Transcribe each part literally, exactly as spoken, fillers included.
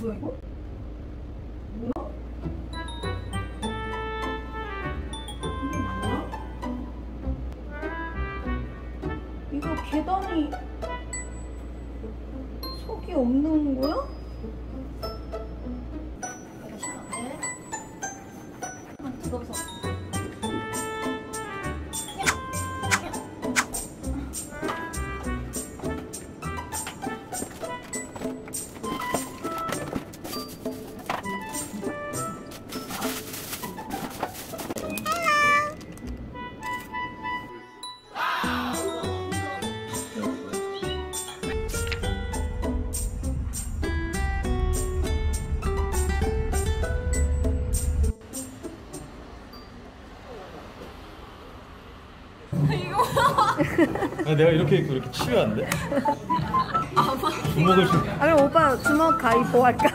뭐야 이거? 뭐야? 이게 뭐야? 이거 계단이 속이 없는 거야? 내가 이렇게 입고 이렇게 치유한데? 주먹을 줄게. 아, 그럼 오빠 주먹 가위보 할까?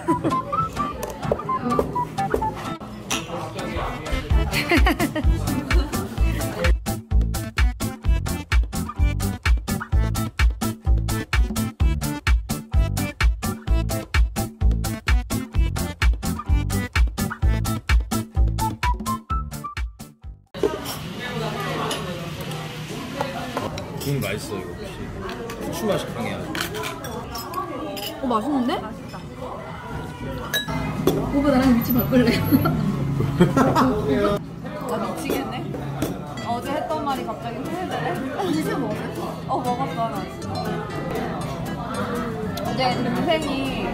국 맛있어 이거 혹시 후추 맛이 강해 아주. 어 맛있는데? 맛있다. 오빠 나랑 위치 바꿀래? 아 미치겠네. 어제 했던 말이 갑자기 후회되네. 언니 술 먹었어? 어 먹었어 나 진짜. 어제 동생이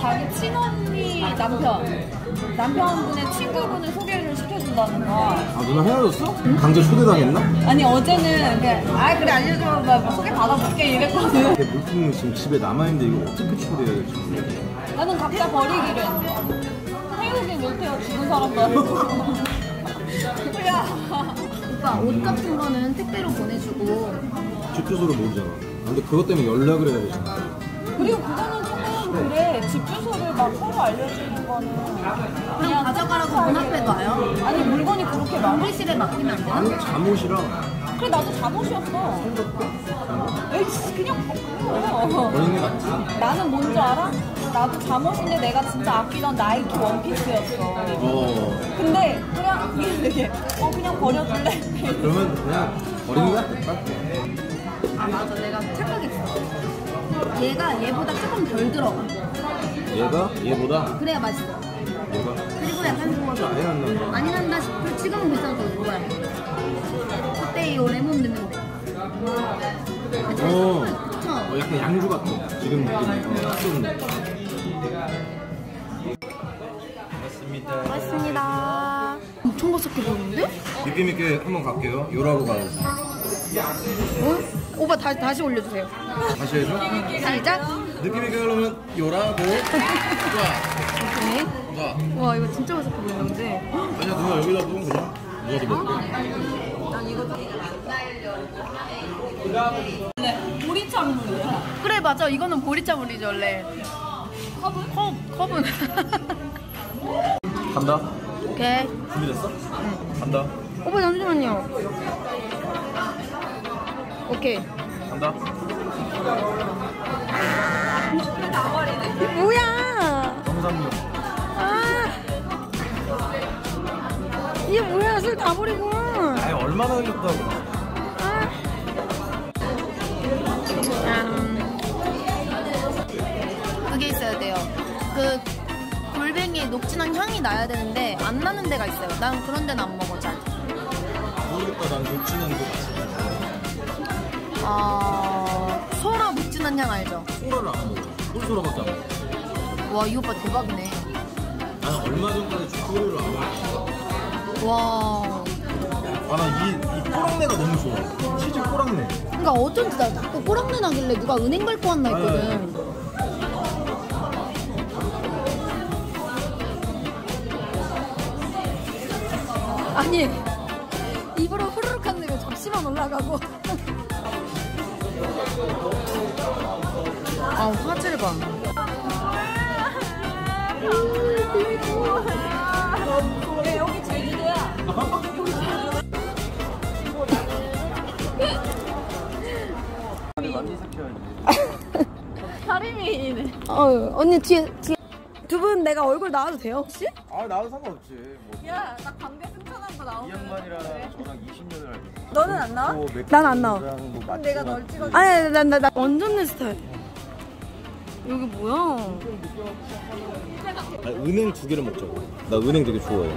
자기 친언니 남편. 남편분의 친구분을 소개를 시켜준다는 거. 아 누나 헤어졌어? 응? 강제 초대당했나? 아니 어제는 그냥 아 그래 알려줘 막 소개 받아볼게 이랬거든. 그 물품은 지금 집에 남아있는데 이거 어떻게 처리해야 될지 모르겠네. 나는 각자 버리기로 했어. 태우긴 못해요 죽은 사람도 아니고. 야 오빠 옷 같은 거는 택배로 보내주고 집 주소를 모르잖아. 근데 그것 때문에 연락을 해야 되잖아. 그리고 그거는 조금 그래 집 주소를 막 서로 알려주는 그냥, 그냥 가져가라고 문 앞에 놔요? 아니 물건이 그렇게 많아? 물실에 맡기면 안 되나? 아니 잠옷이랑 그래 나도 잠옷이었어. 생각해? 에이 그냥 벗고 어린이 같지? 나는 뭔 줄 알아? 나도 잠옷인데 내가 진짜 아끼던 나이키 원피스였어. 어. 근데 그냥 이게 어 그냥 버려둘래? 그러면 그냥 어린이 같을까? 아 맞아 내가 착각했어. 얘가 얘보다 조금 덜 들어가. 얘가? 얘보다? 그래야 맛있어. 얘가? 그리고 약간 좀 아니 난다 아니 난다 싶을 지금 비싸도 뭐야 그때 이거 레몬 넣는 거 어. 어 약간 양주 같아 지금 느낌이. 고맙습니다. 고맙습니다. 엄청 맛있게 보이는데? 느낌 있게 한번 갈게요. 요라고 가야지. 어? 오빠 다시, 다시 올려주세요. 다시 해줘? 살짝? 느낌이 그러면 요라고. 와. 와 이거 진짜 맛있게 보이는데. 아니야 누나 여기다 놓으면 그냥 누가 더 먹을게. 난 이거 원래 보리차물이야. 그래 맞아 이거는 보리차물이죠 원래. 컵은? 컵 컵은. 간다. 오케이. 준비됐어? 응. 간다. 오빠 잠시만요. 오케이. 간다. 뭐야? 정상용. 아 이게 뭐야? 술 다 버리고. 아이 얼마나 흘렸다고. 아. 음. 그게 있어야 돼요. 그 골뱅이에 녹진한 향이 나야 되는데 안 나는 데가 있어요. 난 그런 데는 안 먹어 잘. 모르겠다. 난 녹진한 거 맛있어. 아 소라 녹진한 향 알죠? 소라를 안 먹어. 꿀소라 같잖아. 와 이 오빠 대박이네. 난 얼마 전까지 꿀소라를 안 먹었어. 와. 아 나 이 이 꼬랑내가 너무 좋아. 치즈 꼬랑내. 그러니까 어쩐지 나 자꾸 꼬랑내 나길래 누가 은행 갈 거 왔나 했거든. 아니 입으로 후루룩 하는 거 접시만 올라가고. 아 화질 봐. 살인미인이네. 어, 언니 뒤에, 뒤에. 두 분 내가 얼굴 나와도 돼요 혹시? 아 나와도 상관없지. 뭐. 야 나 광대 승천한 거 나오면. 이 양반이랑 저랑 이십 년을 알고. 너는 안 나와? 난 안 나와. 뭐 그럼 내가 널 찍어. 아니 난 나 나 완전 내 스타일. 여기 뭐야? 나 은행 두 개를 먹자고. 나 은행 되게 좋아해.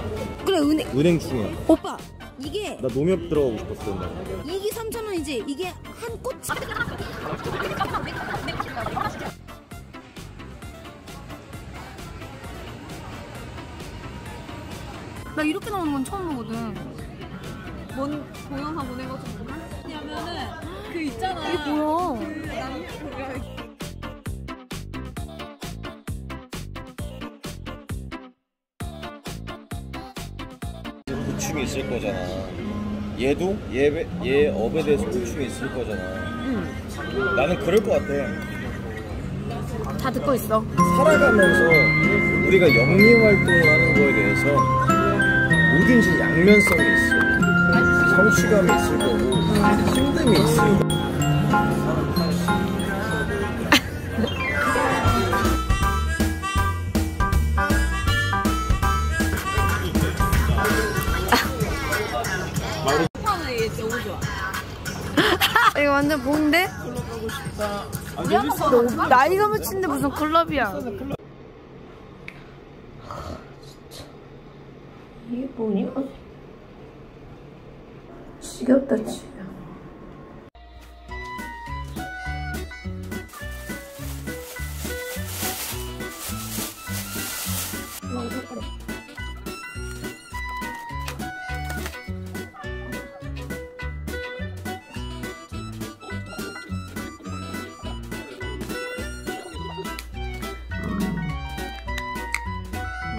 그래 은행. 은행 중요해. 오빠 이게. 나 농협 들어가고 싶었어. 나. 이게 삼천 원이지. 이게 한 꽃. 나 이렇게 나오는 건 처음 보거든. 뭔 동영상 보낸 것 좀 보면? 왜냐면은 그 있잖아. 이게 뭐야? 그 남기 보면. 고충이 있을 거잖아. 얘도 얘, 얘 업에 대해서 고충이 있을 거잖아. 응. 나는 그럴 것 같아. 다 듣고 있어. 살아가면서 우리가 영리 활동을 하는 거에 대해서 뭐든지 양면성이 있어. 성취감이 있을 거고 힘듦이 있을 거고. 이거 완전 뭔데? 클럽 가고 싶다. 아니, 너 나이가 몇인데 무슨 클럽이야? 이게 뭐냐? 지겹다 지겹.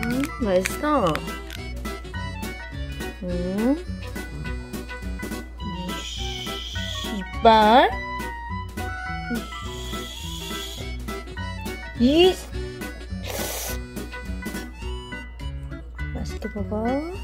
음, 맛있어. 음. 이빨. 이. 맛있게 먹어.